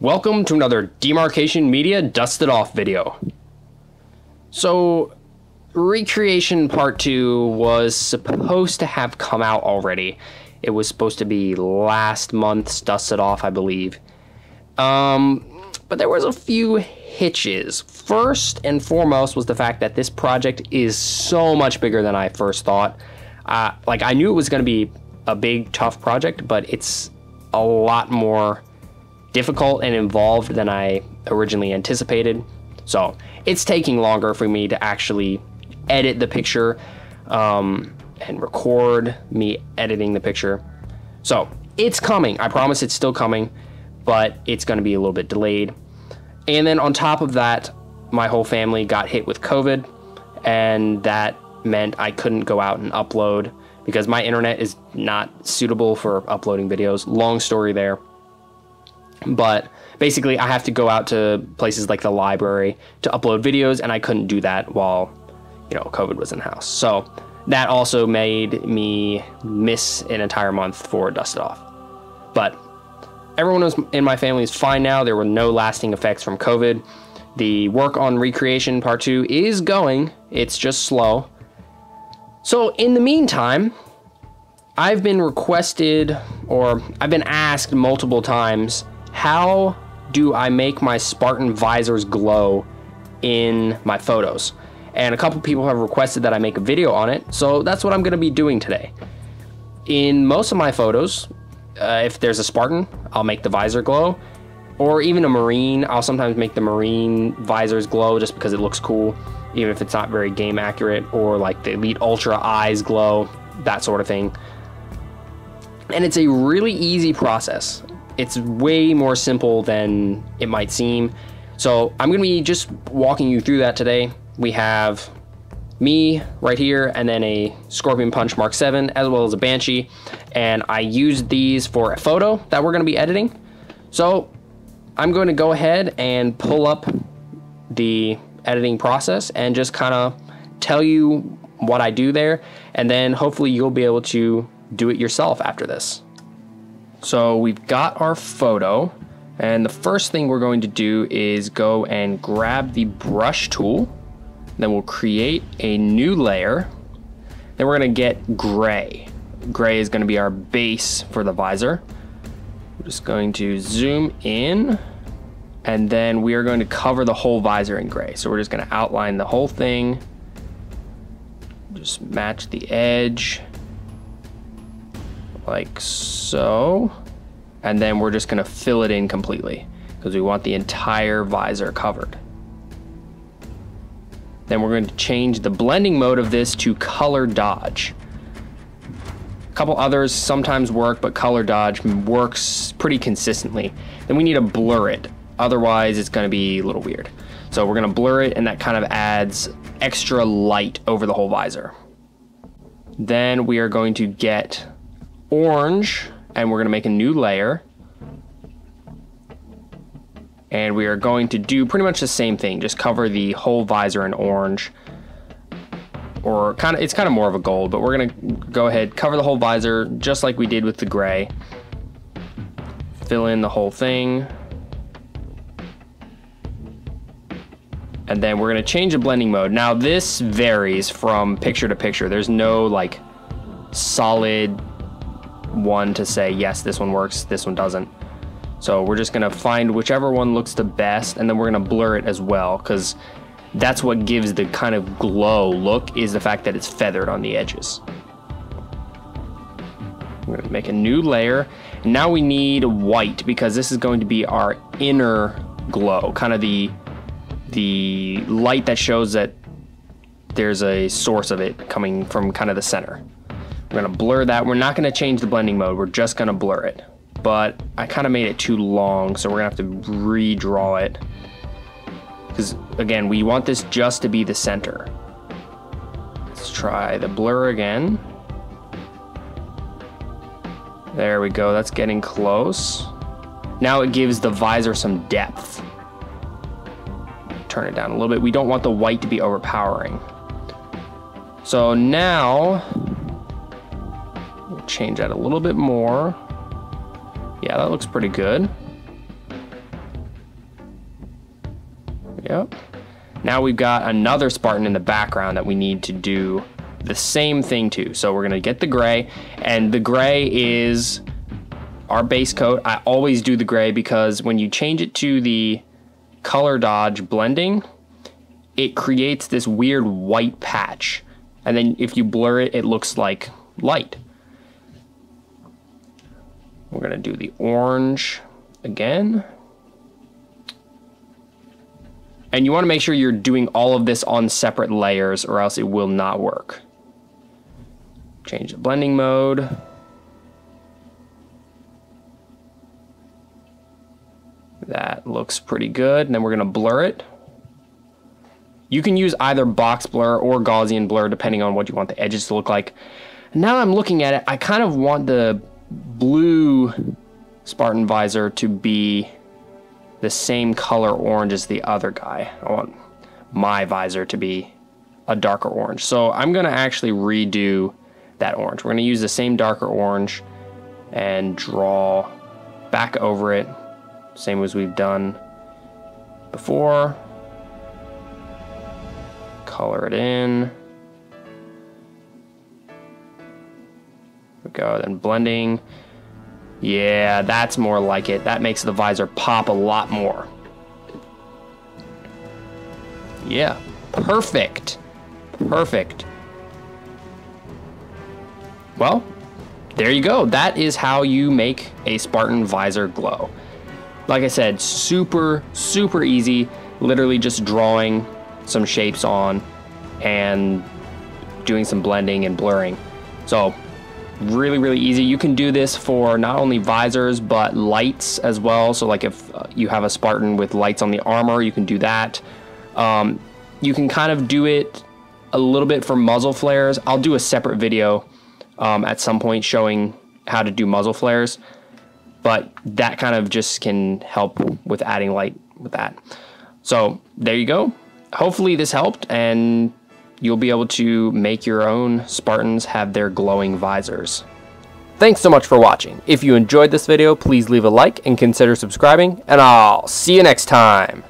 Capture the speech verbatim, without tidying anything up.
Welcome to another Demarcation Media Dusted Off video. So, Recreation Part Two was supposed to have come out already. It was supposed to be last month's Dusted Off, I believe. Um, but there was a few hitches. First and foremost was the fact that this project is so much bigger than I first thought. Uh, like, I knew it was going to be a big, tough project, but it's a lot more difficult and involved than I originally anticipated. So it's taking longer for me to actually edit the picture um, and record me editing the picture. So it's coming. I promise it's still coming, but it's going to be a little bit delayed. And then on top of that, my whole family got hit with COVID, and that meant I couldn't go out and upload because my internet is not suitable for uploading videos. Long story there. But basically, I have to go out to places like the library to upload videos, and I couldn't do that while, you know, COVID was in the house. So that also made me miss an entire month for Dusted Off. But everyone in my family is fine now. There were no lasting effects from COVID. The work on Recreation Part Two is going. It's just slow. So in the meantime, I've been requested, or I've been asked multiple times, how do I make my Spartan visors glow in my photos? And a couple people have requested that I make a video on it, so that's what I'm going to be doing today. In most of my photos, uh, if there's a Spartan, I'll make the visor glow, or even a Marine. I'll sometimes make the Marine visors glow just because it looks cool, even if it's not very game accurate, or like the Elite Ultra eyes glow, that sort of thing. And it's a really easy process. It's way more simple than it might seem. So I'm going to be just walking you through that today. We have me right here, and then a Scorpion Punch Mark seven, as well as a Banshee. And I used these for a photo that we're going to be editing. So I'm going to go ahead and pull up the editing process and just kind of tell you what I do there. And then hopefully you'll be able to do it yourself after this. So we've got our photo, and the first thing we're going to do is go and grab the brush tool. Then we'll create a new layer. Then we're going to get gray. Gray is going to be our base for the visor. We're just going to zoom in, and then we are going to cover the whole visor in gray. So we're just going to outline the whole thing. Just match the edge. Like so, and then we're just going to fill it in completely because we want the entire visor covered. Then we're going to change the blending mode of this to color dodge. A couple others sometimes work, but color dodge works pretty consistently. Then we need to blur it, otherwise it's going to be a little weird. So we're going to blur it, and that kind of adds extra light over the whole visor. Then we are going to get orange, and we're going to make a new layer, and we are going to do pretty much the same thing, just cover the whole visor in orange, or kind of, it's kind of more of a gold, but we're going to go ahead, cover the whole visor just like we did with the gray, fill in the whole thing, and then we're going to change the blending mode. Now this varies from picture to picture. There's no like solid one to say, yes, this one works, this one doesn't. So we're just going to find whichever one looks the best, and then we're going to blur it as well, because that's what gives the kind of glow look, is the fact that it's feathered on the edges. We're going to make a new layer. Now we need white, because this is going to be our inner glow, kind of the the light that shows that there's a source of it coming from kind of the center. We're going to blur that. We're not going to change the blending mode. We're just going to blur it. But I kind of made it too long, so we're going to have to redraw it. Because, again, we want this just to be the center. Let's try the blur again. There we go. That's getting close. Now it gives the visor some depth. Turn it down a little bit. We don't want the white to be overpowering. So now change that a little bit more. Yeah, that looks pretty good. Yep. Now we've got another Spartan in the background that we need to do the same thing to. So we're gonna get the gray, and the gray is our base coat. I always do the gray because when you change it to the color dodge blending, it creates this weird white patch. And then if you blur it, it looks like light. We're gonna do the orange again. And you wanna make sure you're doing all of this on separate layers or else it will not work. Change the blending mode. That looks pretty good. And then we're gonna blur it. You can use either box blur or Gaussian blur depending on what you want the edges to look like. Now I'm looking at it, I kind of want the blue Spartan visor to be the same color orange as the other guy. I want my visor to be a darker orange. So I'm gonna actually redo that orange. We're gonna use the same darker orange and draw back over it, same as we've done before. Color it in. There we go, then blending. Yeah, that's more like it. That makes the visor pop a lot more. Yeah, perfect. Perfect. Well, there you go. That is how you make a Spartan visor glow. Like I said, super, super easy. Literally just drawing some shapes on and doing some blending and blurring. So, really, really easy. You can do this for not only visors, but lights as well. So like if you have a Spartan with lights on the armor, you can do that. Um, you can kind of do it a little bit for muzzle flares. I'll do a separate video um, at some point showing how to do muzzle flares, but that kind of just can help with adding light with that. So there you go. Hopefully this helped, and you'll be able to make your own Spartans have their glowing visors. Thanks so much for watching. If you enjoyed this video, please leave a like and consider subscribing, and I'll see you next time.